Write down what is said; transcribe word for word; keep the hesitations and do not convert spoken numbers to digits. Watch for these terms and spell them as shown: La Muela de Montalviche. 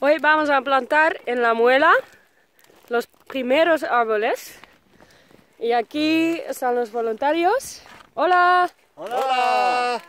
Hoy vamos a plantar en La Muela los primeros árboles. Y aquí están los voluntarios. ¡Hola! ¡Hola!